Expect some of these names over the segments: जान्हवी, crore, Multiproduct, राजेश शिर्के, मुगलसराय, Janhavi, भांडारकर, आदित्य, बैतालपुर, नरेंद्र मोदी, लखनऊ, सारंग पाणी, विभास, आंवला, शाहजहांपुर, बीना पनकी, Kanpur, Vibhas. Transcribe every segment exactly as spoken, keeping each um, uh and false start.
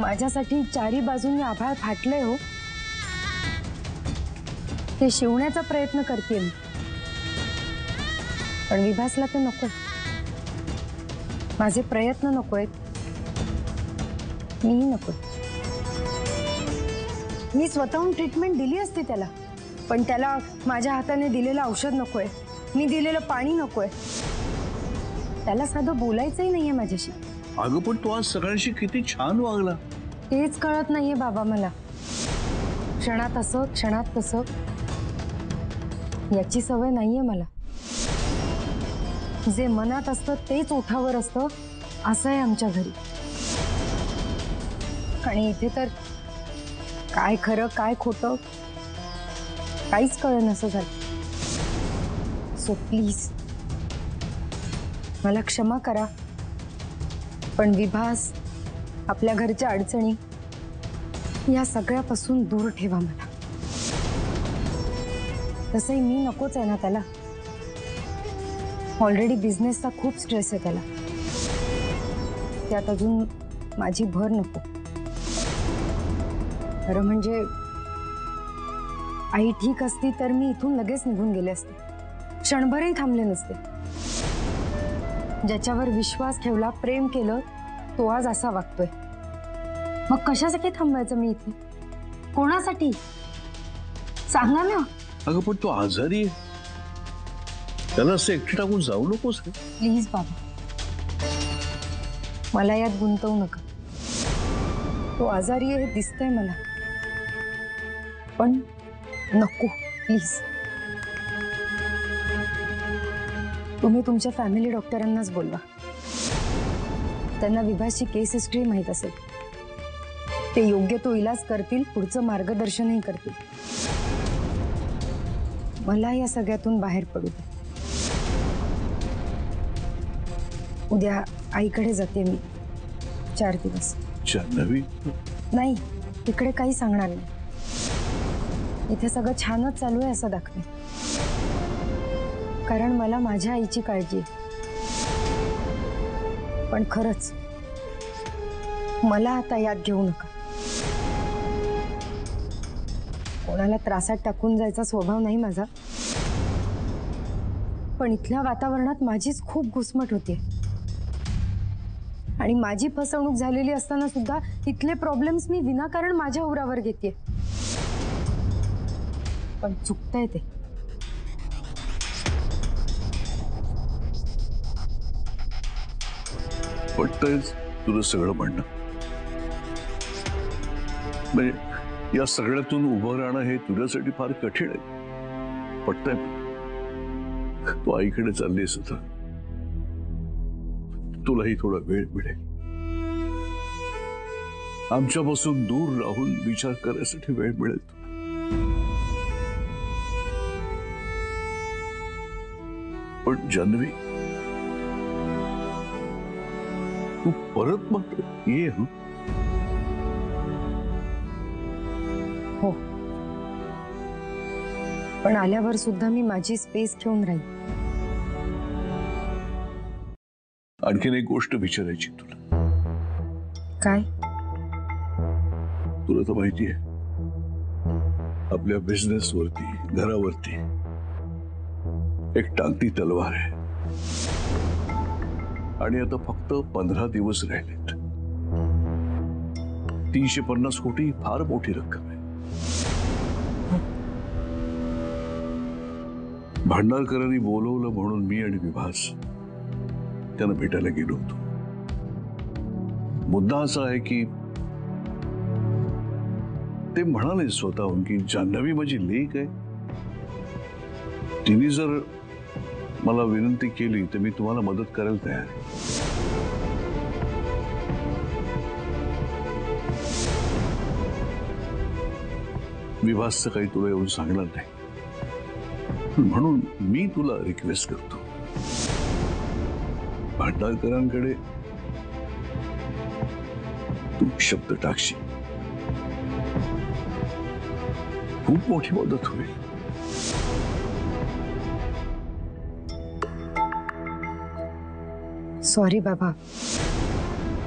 माझ्यासाठी चारी बाजूंनी आभाळ फाटले हो, ते शिवण्याचा प्रयत्न करते मी, पण विभासला ते नको, माझे प्रयत्न नकोय, मीही नको। मी स्वतःहून ट्रीटमेंट दिली असते त्याला, पण त्याला माझ्या हाताने दिलेलं औषध नकोय, मी दिलेलं पाणी नकोय, त्याला साधं बोलायचंही नाहीये माझ्याशी। अगं पण तो आज सगळ्यांशी किती छान वागला, तेच कळत नाहीये बाबा मला। क्षणात असं क्षणात तसं याची सवय नाहीये मला। जे मनात असतं तेच ओठावर असतं, असं आहे आमच्या घरी। आणि इथे तर काय खरं काय खोटं काहीच कळेना असं झालं। सो प्लीज मला क्षमा करा, पण विभास, आपल्या घरच्या अडचणी या सगळ्यापासून दूर ठेवा मला। तसंही मी नकोच आहे ना त्याला, ऑलरेडी बिझनेसचा खूप स्ट्रेस आहे त्याला, त्यात अजून माझी भर नको। खरं म्हणजे आई ठीक असती तर मी इथून लगेच निघून गेले असते, क्षणभरही थांबले नसते। ज्याच्यावर विश्वास ठेवला, प्रेम केलं, तो आज असा वागतोय, मग कशासाठी थांबायचं मी इथे, कोणासाठी, सांगा ना। अगं पण तो आजारी आहे, त्याला असं एकटे टाकून जाऊ नकोस। प्लीज बाबा, मला यात गुंतवू नका। तो आजारी आहे हे दिसतंय मला, पण नको प्लीज। तुम्ही तुमच्या फॅमिली डॉक्टरांनाच बोलवा, त्यांना विभासची केस हिस्ट्री माहीत असेल, ते योग्य तो इलाज करतील, पुढचं मार्गदर्शनही करतील। मला या सगळ्यातून बाहेर पडू दे। उद्या आईकडे जाते मी चार दिवस। जान्हवी? नाही, इकडे काही सांगणार नाही। इथे सगळं छानच चालू आहे असं दाखवे, कारण मला माझ्या आईची काळजी आहे। पण खरंच मला आता याद घेऊ नका। कोणाला त्रासात टाकून जायचा स्वभाव नाही माझा, पण इथल्या वातावरणात माझीच खूप घुसमट होते, आणि माझी फसवणूक झालेली असताना सुद्धा इथले प्रॉब्लेम्स मी विनाकारण माझ्या उरावर घेते। पण चुकतंय ते। पटतंयच तुझं सगळं म्हणणं, म्हणजे या सगळ्यातून उभं राहणं हे तुझ्यासाठी फार कठीण आहे। पटतंय, तू आईकडे चाललीस आता, तुलाही थोडा वेळ मिळेल। आमच्यापासून दूर राहून विचार करायसाठी वेळ मिळेल तुला। पण जान्हवी, तू परत मात्र ये। हं? हो, पण आल्यावर सुद्धा मी माझी स्पेस घेऊन राहील। आणखीन एक गोष्ट विचारायची तुला। काय? तुला तर माहिती आहे, आपल्या बिझनेस वरती, घरावरती एक टांगती तलवार आहे, आणि आता फक्त पंधरा दिवस राहिलेत। तीनशे पन्नास कोटी फार मोठी रक्कम आहे। भांडारकरांनी बोलवलं म्हणून मी आणि विभास त्यांना भेटायला गेलो होतो। मुद्दा असा आहे की ते म्हणाले स्वतःहून की जान्हवी माझी लेक आहे, तिने जर मला विनंती केली तर मी तुम्हाला मदत करायला तयार आहे। विभासचं काही तुला येऊन सांगणार नाही, म्हणून मी तुला रिक्वेस्ट करतो, भांडारकरांकडे तू शब्द टाकशील, खूप मोठी मदत होईल। सॉरी बाबा,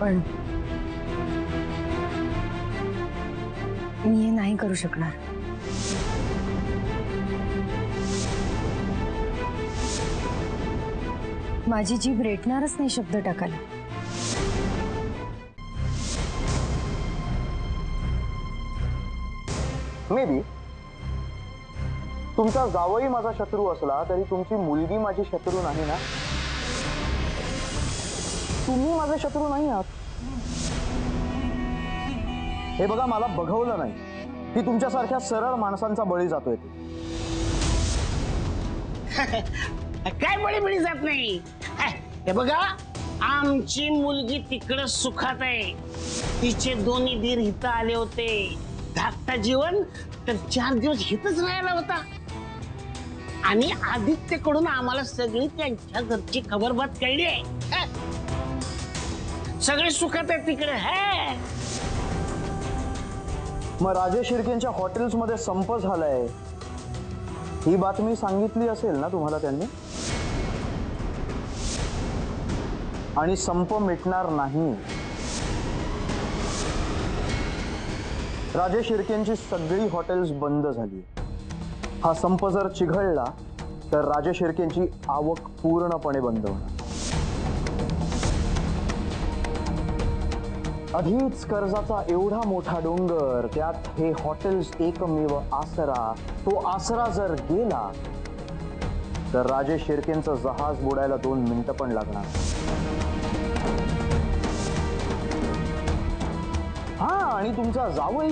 पण मी हे नाही करू शकणार। माझी जीभ रेटणारच नाही शब्द टाकायला। मे बी तुमचा जावई माझा शत्रू असला तरी तुमची मुलगी माझी शत्रू नाही ना। तुम्ही माझा शत्रू नाही आहात। हे बघा मला बघवलं नाही की तुमच्यासारख्या सरळ माणसांचा बळी जातोय ते। काय बड़ी बड़ी जात नाही। हे बघा आमची मुलगी तिकडे सुखात आहे। तिचे दोन्ही दीर हित आले होते। धाकटा जीवन तर चार दिवस हितच राहायला होता आणि आदित्यकडून आम्हाला सगळी त्यांच्या घरची खबरबात कळली आहे। सगळे सुखात आहे तिकडे। हे मग राजेश शिर्केंच्या हॉटेल्स मध्ये संप झालाय ही बातमी सांगितली असेल ना तुम्हाला त्यांनी। आणि संप मिटणार नाही। राजेश शिर्केंची सगळी हॉटेल्स बंद झाली। हा संप जर चिघळला तर राजेश शिर्केंची आवक पूर्णपणे बंद होणार। आधीच कर्जाचा एवढा मोठा डोंगर त्यात हे हॉटेल्स एकमेव आसरा। तो आसरा जर गेला तर राजेश शिर्केंचं जहाज बुडायला दोन मिनिटं पण लागणार। आणि तुमचा जावई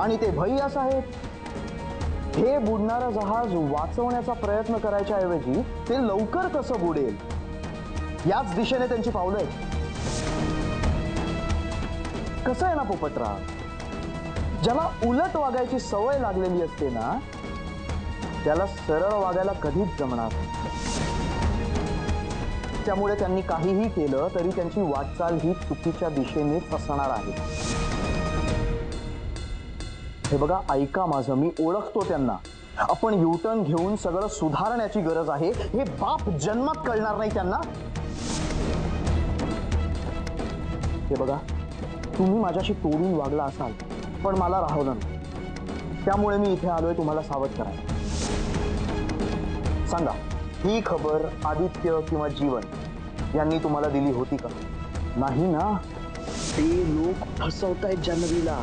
आणि ते भैया साहेब हे बुडणारा जहाज वाचवण्याचा प्रयत्न करायच्या ऐवजी ते लवकर कसं बुडेल याच दिशेने त्यांची पावलं आहेत। कसं आहे ना पोपटरा ज्याला उलट वागायची सवय लागलेली असते ना त्याला सरळ वागायला कधीच जमणार। त्यामुळे त्यांनी काहीही केलं तरी त्यांची वाटचाल ही चुकीच्या दिशेनेच असणार आहे। हे बघा ऐका माझं मी ओळखतो त्यांना। आपण युटर्न घेऊन सगळं सुधारण्याची गरज आहे हे बाप जन्मात कळणार नाही त्यांना। हे बघा तुम्ही माझ्याशी तोडून वागला असाल पण मला राहवलं नाही त्यामुळे मी इथे आलोय तुम्हाला सावध करायला। सांगा ही खबर आदित्य किंवा जीवन यांनी तुम्हाला दिली होती का? नाही ना। ते लोक फसवतायत जान्हवीला।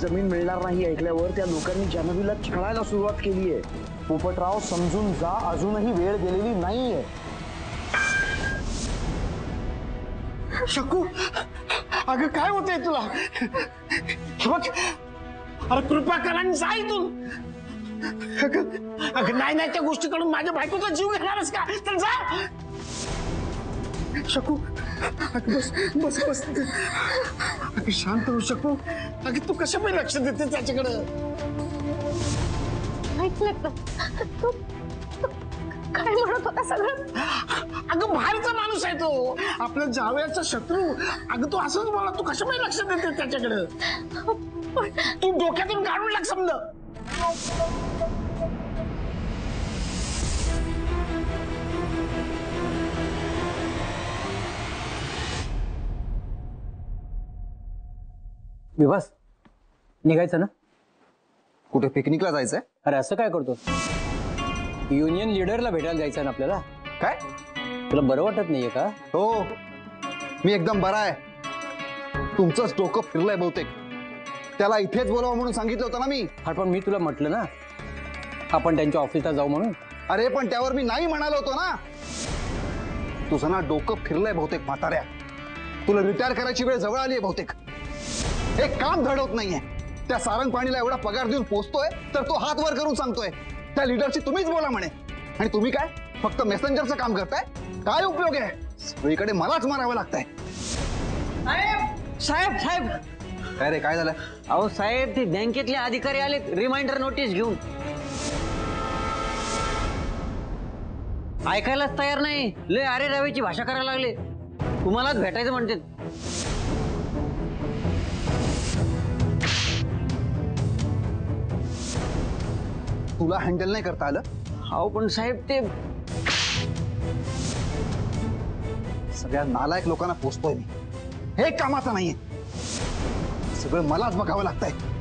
जमीन मिळणार नाही ऐकल्यावर त्या लोकांनी जान्हवीला छळायला सुरुवात केली आहे। पोपटराव समजून जा अजूनही वेळ गेलेली नाहीये। शकू अगं काय होतंय तुला? अरे कृपा करा आणि जा इथून। अगं नाही नाही त्या गोष्टीकडून माझ्या बायकोचा जीव घेणारच का? चल जा। शकू बस बस बस अगं शांत हो शकू। अगं तू कशा पण लक्ष देते त्याच्याकडे। ऐकलं तू काय म्हणत होता सगळं? अगं बाहेरचा माणूस आहे तो आपला जावयाचा शत्रू। अगं तू असंच बोला तू कशा पण लक्ष देते त्याच्याकडे। तू डोक्यातून काढून लाग समजलं। विभास निघायचं ना? कुठे पिकनिकला जायचंय? अरे असं काय करतो युनियन लीडरला भेटायला जायचं ना आपल्याला। काय तुला बरं वाटत नाहीये का? हो मी एकदम बरा आहे। तुमचंच डोकं फिरलंय बहुतेक। त्याला इथेच बोलावं म्हणून सांगितलं होतं ना मी। अरे पण मी तुला म्हटलं ना आपण त्यांच्या ऑफिसला जाऊ म्हणून। अरे पण त्यावर मी नाही म्हणालो होतो ना। तुझं ना डोकं फिरलंय बहुतेक म्हाताऱ्या। तुला रिटायर करायची वेळ जवळ आली आहे बहुतेक। एक काम धडवत नाहीये। त्या सारंग पाणीला एवढा पगार देऊन पोचतोय तर तो हात वर करून सांगतोय त्या लीडरशी तुम्हीच बोला म्हणे। आणि तुम्ही काय फक्त मेसेंजरचं काम करताय? काय उपयोग आहे? सगळीकडे मलाच मारावं लागतंय। साहेब साहेब काय रे काय झालं? अहो साहेब ते बँकेतले अधिकारी आलेत रिमाइंडर नोटीस घेऊन। ऐकायलाच तयार नाही। लय अरे रवेची भाषा करायला लागले। तुम्हालाच भेटायचं म्हणतात। तुला हँडल नाही करता आलं? अहो पण साहेब ते सगळ्या नालायक लोकांना पोचतोय मी। हे कामाचं नाहीये। सगळं मलाच बघावं लागतंय।